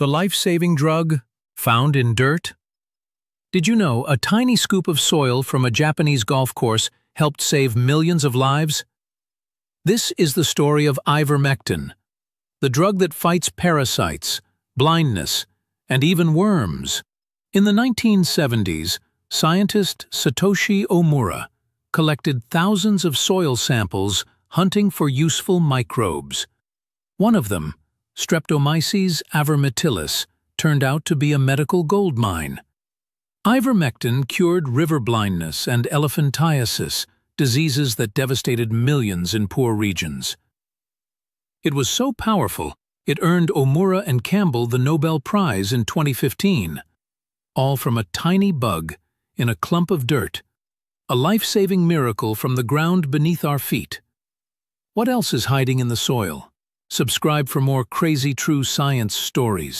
The life-saving drug found in dirt? Did you know a tiny scoop of soil from a Japanese golf course helped save millions of lives? This is the story of ivermectin, the drug that fights parasites, blindness, and even worms. In the 1970s, scientist Satoshi Omura collected thousands of soil samples hunting for useful microbes. One of them, Streptomyces avermitilis, turned out to be a medical gold mine. Ivermectin cured river blindness and elephantiasis, diseases that devastated millions in poor regions. It was so powerful, it earned Omura and Campbell the Nobel Prize in 2015, all from a tiny bug in a clump of dirt, a life-saving miracle from the ground beneath our feet. What else is hiding in the soil? Subscribe for more crazy true science stories.